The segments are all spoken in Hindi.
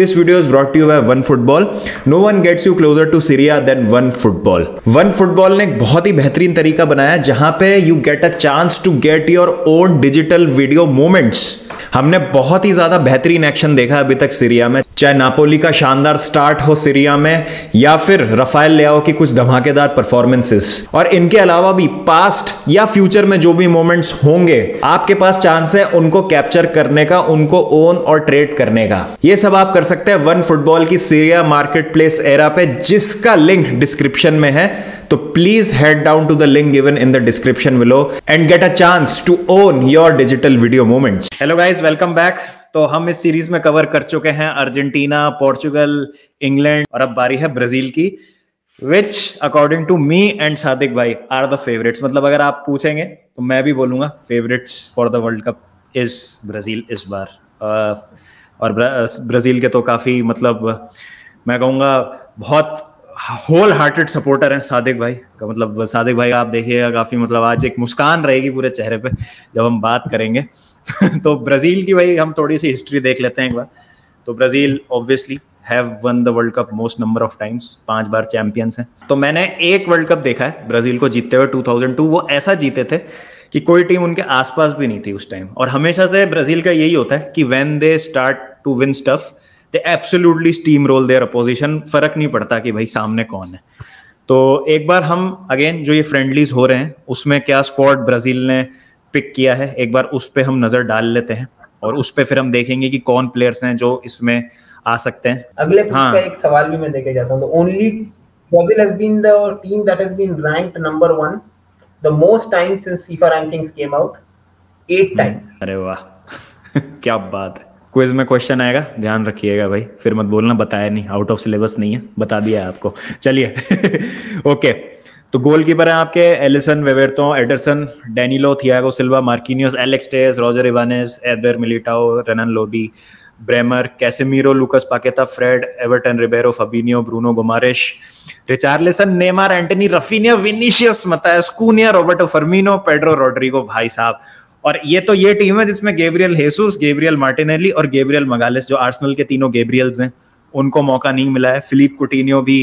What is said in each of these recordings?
This video is brought to you by 1 Football. No one gets you closer to Syria than 1 Football. 1 Football ने एक बहुत ही बेहतरीन तरीका बनाया जहां पे you get a chance to get your own digital video moments. हमने बहुत ही ज्यादा बेहतरीन एक्शन देखा अभी तक सीरिया में, चाहे नापोली का शानदार स्टार्ट हो सीरिया में या फिर रफाएल लेआओ की कुछ धमाकेदार परफॉर्मेंसेस, और इनके अलावा भी पास्ट या फ्यूचर में जो भी मोमेंट्स होंगे आपके पास चांस है उनको कैप्चर करने का, उनको ओन और ट्रेड करने का. ये सब आप कर सकते हैं 1 Football की सीरिया मार्केट प्लेस एरा पे, जिसका लिंक डिस्क्रिप्शन में है. तो please head down to the link given in the description below and get a chance to own your digital video moments. Hello guys, welcome back. तो हम इस सीरीज में कवर कर चुके हैं अर्जेंटीना, पोर्चुगल, इंग्लैंड, और अब बारी है ब्राजील की, which according to me and Sadiq भाई आर द फेवरेट्स. मतलब अगर आप पूछेंगे तो मैं भी बोलूंगा favourites for the world cup is Brazil इस बार. और ब्राजील के तो काफी, मतलब मैं कहूँगा बहुत होल हार्टेड सपोर्टर हैं सादिक भाई का. मतलब सादिक भाई आप देखिएगा काफी, मतलब आज एक मुस्कान रहेगी पूरे चेहरे पे जब हम बात करेंगे. तो ब्राजील की भाई हम थोड़ी सी हिस्ट्री देख लेते हैं एक बार. तो Brazil obviously have won the world cup most number of times, 5 बार चैंपियंस हैं. तो मैंने एक वर्ल्ड कप देखा है ब्राजील को जीतते हुए 2002. वो ऐसा जीते थे कि कोई टीम उनके आसपास भी नहीं थी उस टाइम. और हमेशा से ब्राजील का यही होता है कि when they start to win stuff they absolutely steamroll their opposition. फर्क नहीं पड़ता कि भाई सामने कौन है. तो एक बार हम अगेन जो ये फ्रेंडलीज हो रहे हैं उसमें क्या स्क्वाड ब्राजील ने पिक किया है, एक बार उस पर हम नजर डाल लेते हैं और उस पर फिर हम देखेंगे कि कौन प्लेयर्स हैं जो इसमें आ सकते हैं. अगले हाँ. एक सवाल भी मैं लेके जाता हूं. Only Brazil has been the team that has been ranked number 1 the most times since FIFA rankings came out 8 times. अरे वाह क्या बात है. क्विज में क्वेश्चन आएगा, ध्यान रखिएगा भाई, फिर मत बोलना बताया नहीं, आउट ऑफ सिलेबस नहीं है, बता दिया आपको. चलिए ओके. तो गोलकीपर हैं आपके Alisson, Weverton, Ederson, Danilo, Thiago Silva, Marquinhos, Alex Telles, Roger Ibanez, Eder, Militao, Renan Lodi, Bremer, Casemiro, Lucas Paqueta, Fred, Everton Ribeiro, Fabinho, Bruno Guimaraes, Richarlison, Neymar, Antony, Raphinha, Vinicius, Matheus Cunha, Roberto Firmino, Pedro, Rodrigo. भाई साहब, और ये तो ये टीम है जिसमें गैब्रियल हेसुस, गैब्रियल मार्टिनेली और गैब्रियल मगालेस, जो आर्सेनल के तीनों गैब्रियल्स हैं, उनको मौका नहीं मिला है. फिलिप कुटिन्हो भी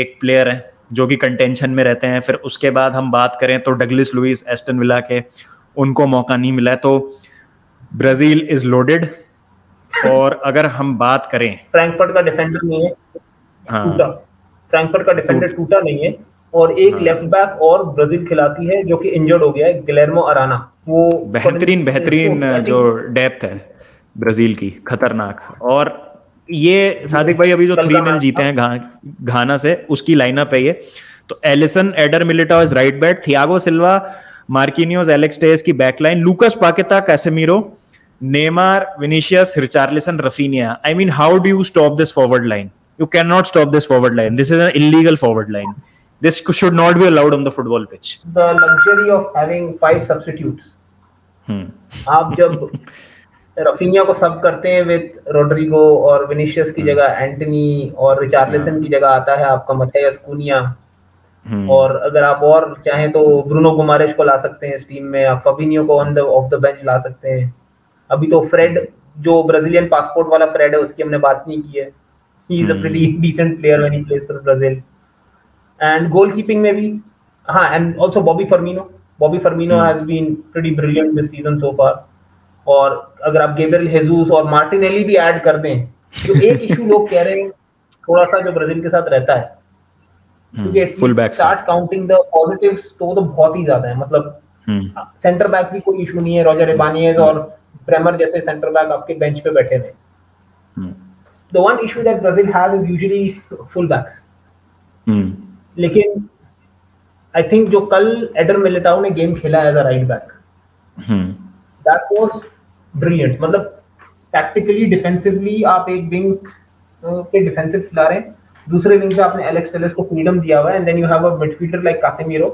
एक प्लेयर है जो कि कंटेंशन में रहते हैं. फिर उसके बाद हम बात करें तो डगलस लुइस, एस्टन विला के, उनको मौका नहीं मिला है. तो ब्राजील इज लोडेड. और अगर हम बात करें, फ्रैंकफर्ट का डिफेंडर नहीं है, हाँ, फ्रैंकफर्ट का डिफेंडर टूटा नहीं है, और एक लेफ्ट बैक और ब्राजील खिलाती है जो कि इंजर्ड हो गया है, गिलेर्मो अराना. वो बेहतरीन बेहतरीन जो डेप्थ है ब्राजील की, खतरनाक. और ये सादिक भाई अभी जो 3-0 जीते हैं घाना से, उसकी लाइनअप है ये. तो Alisson, Eder, Militao is right back, Thiago Silva, Marquinhos, Alex Telles की backline, Lucas Paqueta, Casemiro, Neymar, Vinicius, Richarlison, Raphinha. I mean, how do you stop this forward line? You can not stop this forward line. This is an illegal forward line. This should not be allowed on the football pitch. The luxury of having 5 substitutes. आप जब रफीनिया को सब करते हैं with रोड्रिगो और विनिशियस की जगह एंटनी और रिचार्लिसन की जगह आता है आपका मतायस कुनिया, और अगर आप और चाहें तो ब्रूनो गुमारेश को ला सकते हैं इस टीम में, आप फबिनियो को on the off the bench ला सकते हैं. अभी तो फ्रेड, जो ब्राजीलियन पासपोर्ट वाला फ्रेड है, उसकी हमने बात नहीं की है. He is a pretty decent player when he plays for Brazil. And goalkeeping में भी, हाँ, and also Bobby Firmino has been pretty brilliant this season so far. और अगर आप गैब्रियल हेजूस और मार्टिनेली भी ऐड कर दें, जो एक इशू लोग कह रहे हैं थोड़ा सा जो ब्राजील के साथ रहता है, क्योंकि स्टार्ट काउंटिंग द पॉजिटिव्स तो वो तो बहुत ही ज्यादा है. मतलब सेंटर बैक भी कोई इशू नहीं है, रॉजर इबानिएज और ब्रेमर जैसे सेंटर बैक आपके बेंच पे बैठे रहे. The one issue that Brazil has is usually full backs. लेकिन आई थिंक जो कल एडर मिलिटाओ ने गेम खेला as a right back, that was brilliant. मतलब टैक्टिकली, डिफेंसिवली आप एक विंग पे डिफेंसिव खिला रहे हैं, दूसरे विंग पे आपने एलेक्स टेलेस को फ्रीडम दिया हुआ है, and then you have a midfielder like Casemiro.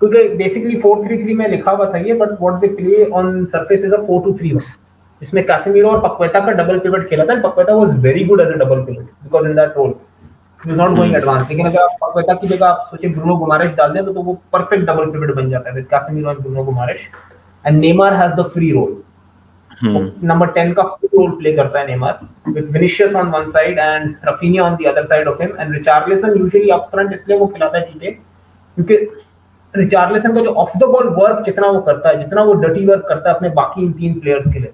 क्योंकि बेसिकली 4-3-3 में लिखा हुआ था ये, but what they play on surface is a 4-2-3-1. इसमें कासेमीरो और पक्वेटा का डबल पिवट खेला था. Paqueta was very good as a double pivot because in that role not going advance. लेकिन अगर आप पक्वेटा की जगह आप सोचे ब्रूनो गुमारेश डाल दें तो वो परफेक्ट डबल पिवट बन जाता है विद कासेमीरो और Bruno Guimaraes, and Neymar has the free role. Number 10 का फुल रोल प्ले करता है Neymar, with Vinicius on one side and Raphinha on the other side of him and Richarlison usually up front, इसलिए वो खिलाता है टीटे क्योंकि रिचार्लिसन का जो ऑफ द बॉल वर्क जितना वो करता है, जितना वो डर्टी वर्क करता है अपने बाकी इन तीन प्लेयर्स के लिए,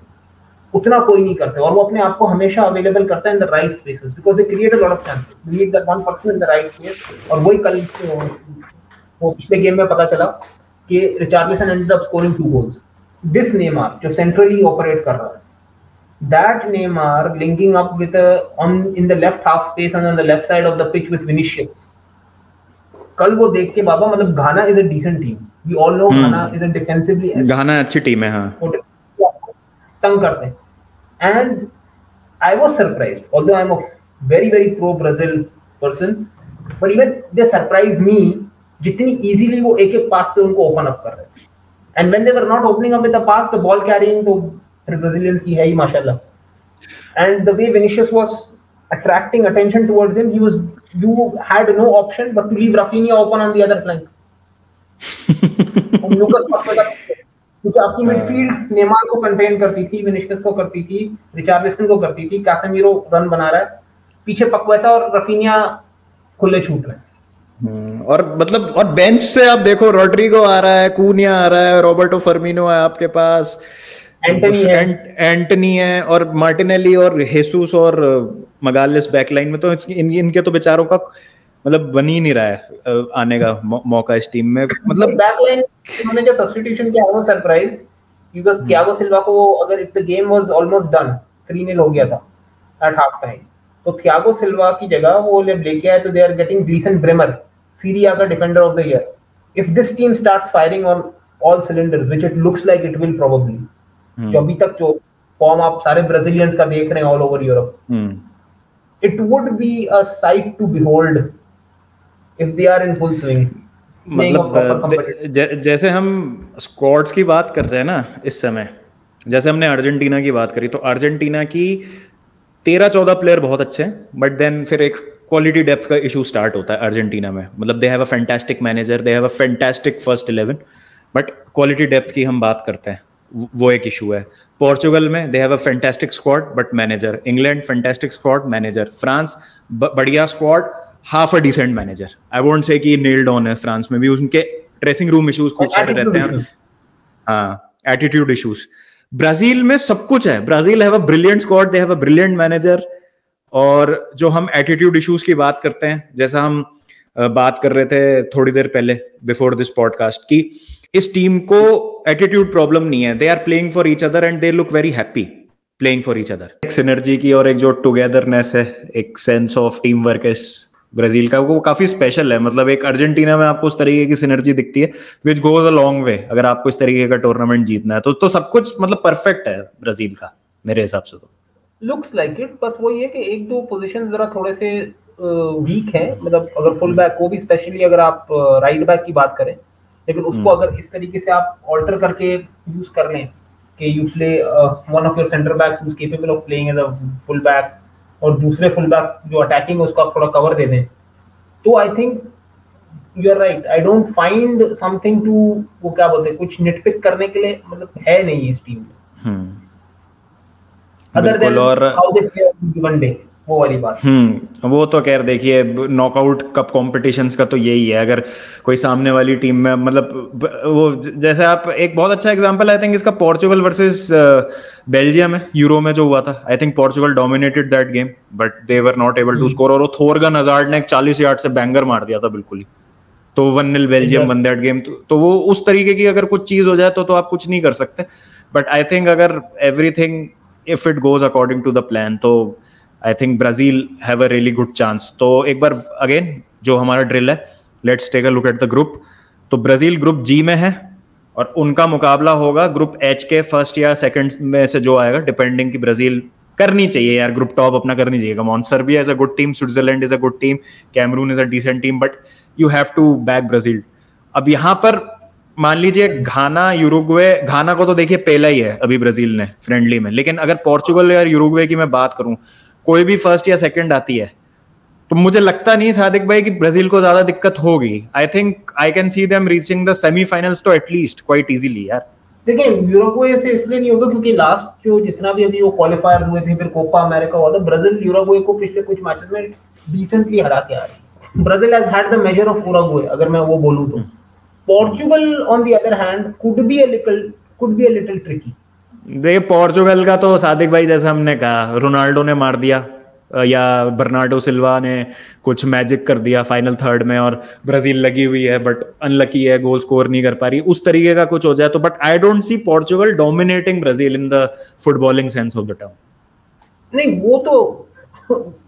उतना कोई नहीं करता और वो अपने आप को हमेशा अवेलेबल करता है in the right spaces because they create a lot of chances, need that one person in the right space और वही कल वो पिछले गेम में पता चला कि Richarlison ended up scoring 2 goals. This Neymar जो सेंट्रली ऑपरेट कर रहा है, that Neymar linking up with on in the left half space and on the left side of the pitch with Vinicius, कल वो देख के बाबा मतलब Ghana is a decent team, we all know Ghana is a defensively Ghana अच्छी टीम है, हां तंग करते हैं. And I was surprised, although I'm a very, very pro Brazil person, but even they surprised me जितनी easily वो एक-एक pass से उनको open up कर रहे हैं. And when they were not opening up with the pass, the ball carrying तो Brazilians की है ही माशाल्लाह. And the way Vinicius was attracting attention towards him, he was, you had no option but to leave Rafinha open on the other flank. And Lucas Paqueta, क्योंकि आपकी मिडफील्ड नेमार को कंटेन करती थी, विनिशियस को करती थी, रिचार्लिसन को करती थी, कासेमिरो रन बना रहा है, पीछे पक्वेटा और रफीनिया खुले छूट रहे हैं. और मतलब और बेंच से आप देखो रोड्रिगो आ रहा है, कूनिया आ रहा है, रोबर्टो फर्मिनो है आपके पास, एंटनी है और मार्टिनेली और हेसुस और मगालेस बैकलाइन में, तो इनके तो बेचारों का मतलब बन ही नहीं रहा है आने का मौका इस टीम में. मतलब बैकलाइन उन्होंने जब सब्स्टिट्यूशन किया वो सरप्राइज, बिकॉज़ थियागो सिल्वा को अगर if the game was almost done 3-0 हो गया था एट हाफ टाइम, तो थियागो सिल्वा की जगह वो लेके आए, तो they are getting decent Bremer, Serie A का defender of the year. If this team starts firing on all cylinders which it looks like it will probably, जो अभी तक जो फॉर्म आप सारे ब्राजीलियंस का देख रहे हैं all over Europe, it would be a sight to behold if they are in full swing. मतलब जैसे हम स्क्वाड्स की बात कर रहे हैं ना इस समय, जैसे हमने अर्जेंटीना की बात करी तो अर्जेंटीना की 13-14 प्लेयर बहुत अच्छे हैं, बट देन फिर एक क्वालिटी डेप्थ का इशू स्टार्ट होता है अर्जेंटीना में. मतलब they have a fantastic manager, they have a fantastic first 11, but quality depth की हम बात करते हैं वो एक इशू है. पोर्चुगल में they have a fantastic squad but manager, England fantastic squad manager, France बढ़िया squad half a decent manager. I won't say कि नेल्ड ऑन है, फ्रांस में भी उनके ड्रेसिंग रूम इश्यूज खूब सारे रहते हैं, हां एटीट्यूड इश्यूज. ब्राजील में सब कुछ है, Brazil have a brilliant squad, they have a brilliant manager. और जो हम एटीट्यूड इश्यूज की बात करते हैं, जैसा हम बात कर रहे थे थोड़ी देर पहले बिफोर दिस पॉडकास्ट की, इस टीम को एटीट्यूड प्रॉब्लम नहीं है, they are playing for each other and they look very happy playing for each other. एक सिनर्जी की और एक जो टुगेदरनेस है, एक सेंस ऑफ टीम वर्क है ब्राजील का, वो काफी स्पेशल है. मतलब एक अर्जेंटीना में आपको उस तरीके की सिनर्जी दिखती है which goes a long way अगर आपको इस तरीके का टूर्नामेंट जीतना है. तो सब कुछ मतलब परफेक्ट है ब्राजील का मेरे हिसाब से, तो लुक्स लाइक इट. बस वही है कि एक दो पोजीशंस जरा थोड़े से वीक है. मतलब अगर फुल बैक को भी स्पेशली, अगर आप राइट बैक की बात करें, लेकिन उसको अगर इस तरीके से आप ऑल्टर करके यूज कर लें कि you play one of your centre backs who is capable of playing as a full back और दूसरे फुल बैक जो अटैकिंग है उसको आप थोड़ा कवर दे दें, तो I think you are right. I don't find something to, वो क्या बोलते हैं, कुछ निटपिक करने के लिए मतलब है नहीं इस टीम में, other than how they play on given day, वो वाली बात. वो तो खैर देखिए नॉकआउट कप कॉम्पिटिशंस का तो यही है, अगर कोई सामने वाली टीम में मतलब वो जैसे आप एक बहुत अच्छा एग्जांपल आई थिंक इसका पोर्चुगल वर्सेस बेल्जियम है यूरो में जो हुआ था. I think Portugal dominated that game but they were not able to score, और थोरगन हजार्ड ने एक 40 यार्ड से बैंगर मार दिया था बिल्कुल ही, तो 1-0 बेल्जियम वन दैट गेम. तो वो उस तरीके की अगर कुछ चीज हो जाए तो आप कुछ नहीं कर सकते, बट आई थिंक अगर everything if it goes according to the plan तो I think Brazil have a really good chance. तो एक बार अगेन जो हमारा ड्रिल है, let's take a look at the group. तो ब्राजील ग्रुप जी में है और उनका मुकाबला होगा ग्रुप एच के फर्स्ट या सेकंड में से जो आएगा, डिपेंडिंग कि ब्राजील करनी चाहिए यार ग्रुप टॉप अपना करनी चाहिए. Come on, Serbia is a good team, Switzerland is a good team, Cameroon is a decent team, but you have to back Brazil. अब यहाँ पर मान लीजिए घाना, यूरुग्वे, घाना को तो देखिए पहला ही है अभी ब्राजील ने फ्रेंडली में, लेकिन अगर पोर्चुगल या यूरुग्वे की मैं बात करूँ, कोई भी फर्स्ट या सेकंड आती है तो मुझे लगता नहीं सादिक भाई कि ब्राजील को ज्यादा दिक्कत होगी. I think I can see them reaching the semifinals तो एटलीस्ट क्वाइट इजीली यार. देखिए यूरोप को ऐसे इसलिए नहीं होगा क्योंकि लास्ट जो जितना भी अभी वो क्वालिफायर हुए थे, फिर कोपा अमेरिका हुआ था, ब्राजील यूरोप को पिछले कुछ मैचेस में डिसेंटली हरा के आ रही। Brazil has had the measure of Uruguay, अगर मैं वो बोलूं तो। Portugal on the other hand could be a little tricky. देखिए पोर्चुगल का तो सादिक भाई जैसा हमने कहा, रोनाल्डो ने मार दिया या बर्नार्डो सिल्वा ने कुछ मैजिक कर दिया फाइनल थर्ड में, और ब्राजील लगी हुई है बट अनलकी है, गोल स्कोर नहीं कर पा रही, उस तरीके का कुछ हो जाए तो। But I don't see Portugal dominating Brazil in the footballing sense of the term. नहीं वो तो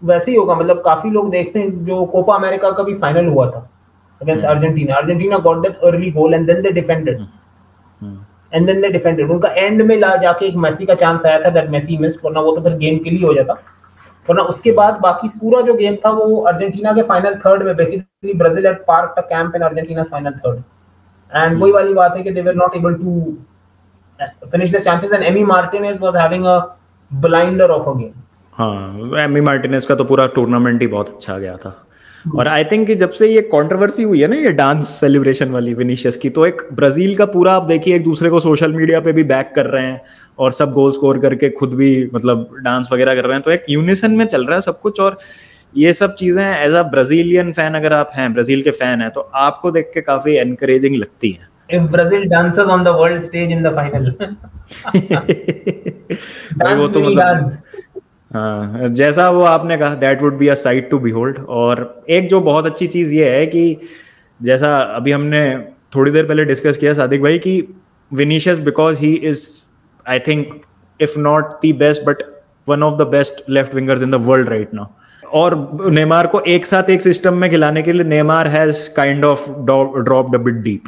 वैसे ही होगा, मतलब काफी लोग देखते हैं जो कोपा अमेरिका का भी फाइनल हुआ था against Argentina got that early goal and then they defended उनका एंड में ला जाके एक मेसी का चांस आया था दैट मेसी मिस्ड, वरना वो तो फिर गेम के लिए हो जाता। वरना उसके बाद बाकी पूरा जो गेम था वो अर्जेंटीना के फाइनल थर्ड में, basically Brazil at park the camp in Argentina final third, and वही वाली बात है कि they were not able to finish the chances and Emi Martinez was having a blinder of a game. हां एमी मार्टिनेज का तो पूरा टूर्नामेंट ही बहुत अच्छा गया था। और आई थिंक कि जब से ये कंट्रोवर्सी हुई है ना ये डांस सेलिब्रेशन वाली विनिशियस की, तो एक ब्राजील का पूरा आप देखिए एक दूसरे को सोशल मीडिया पे भी बैक कर रहे हैं और सब गोल स्कोर करके खुद भी मतलब डांस वगैरह कर रहे हैं, तो एक यूनिसन में चल रहा है सब कुछ। और ये सब चीज़ें एज अ ब्राजीलियन फैन, अगर आप हैं ब्राजील के फैन हैं, तो आपको देख के काफ़ी एनकरेजिंग लगती है। If Brazil dances on the world stage in the final. वो तो मतलब हाँ जैसा वो आपने कहा that would be a sight to behold. और एक जो बहुत अच्छी चीज़ ये है कि जैसा अभी हमने थोड़ी देर पहले डिस्कस किया सादिक भाई कि Vinicius because he is I think if not the best but one of the best left wingers in the world right now. और नेमार को एक साथ एक सिस्टम में खिलाने के लिए Neymar has kind of dropped a bit deep,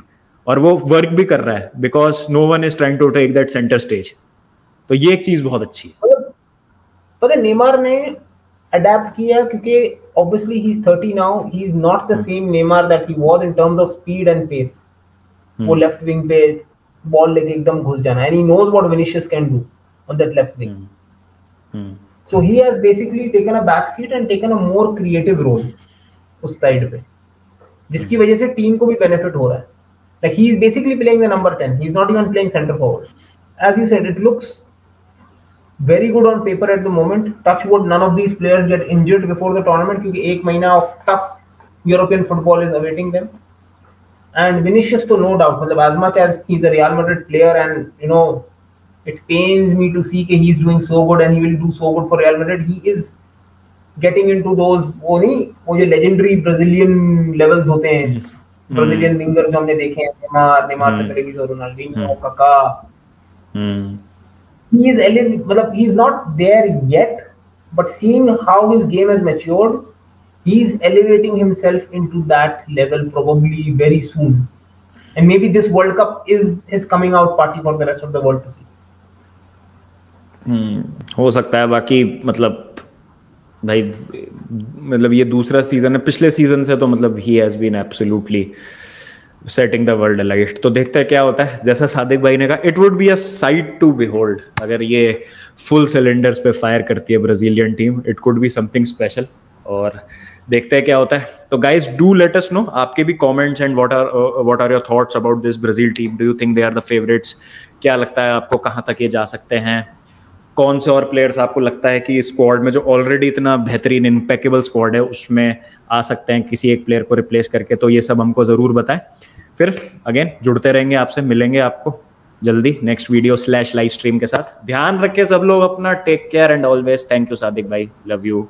और वो वर्क भी कर रहा है because no one is trying to take that centre stage. तो ये एक चीज़ बहुत अच्छी है। नेमार ने अडैप्ट किया क्योंकि obviously he is 30 now, he is not the same Neymar that he was in terms of speed and pace. वो लेफ्ट विंग पे बॉल लेके एकदम घुस जाना है, and he knows what Vinicius can do on that left wing, so he has basically taken a back seat and taken a more creative role उस साइड पे, जिसकी वजह से टीम को भी बेनिफिट हो रहा है। Like he is basically playing the number 10, he is not even playing centre forward. As you said it looks very good on paper at the moment. Touch wood, none of these players get injured before the tournament क्योंकि एक महीना of tough European football is awaiting them. And Vinicius तो no doubt, मतलब as much as he's a Real Madrid player and you know it pains me to see कि he's doing so good and he will do so good for Real Madrid. He is getting into those वो जो legendary Brazilian levels होते हैं, Brazilian wingers जो हमने देखे हैं, नेमार से पहले भी रोनाल्डो, काका। He is eligible, he is not there yet, but seeing how his game has matured, he is elevating himself into that level probably very soon. And maybe this World Cup is his coming out party for the rest of the world to see. हो सकता है। बाकी मतलब भाई मतलब ये दूसरा सीजन है, पिछले सीजन से तो मतलब he has been absolutely setting the world alight। तो देखते हैं क्या होता है। जैसा सादिक भाई ने कहा it would be a sight to behold, अगर ये फुल सिलेंडर्स पे फायर करती है Brazilian team it could be something special, और देखते हैं क्या होता है। तो guys do let us know आपके भी comments and what are your thoughts about this Brazil team. Do you think they are the favourites? क्या लगता है आपको कहाँ तक ये जा सकते हैं? कौन से और प्लेयर्स आपको लगता है कि स्क्वाड में जो ऑलरेडी इतना बेहतरीन इम्पेकेबल स्क्वाड है उसमें आ सकते हैं किसी एक प्लेयर को रिप्लेस करके? तो ये सब हमको ज़रूर बताएं। फिर अगेन जुड़ते रहेंगे आपसे, मिलेंगे आपको जल्दी नेक्स्ट वीडियो / लाइव स्ट्रीम के साथ। ध्यान रखें सब लोग अपना, take care and always. Thank you Sadiq भाई, लव यू।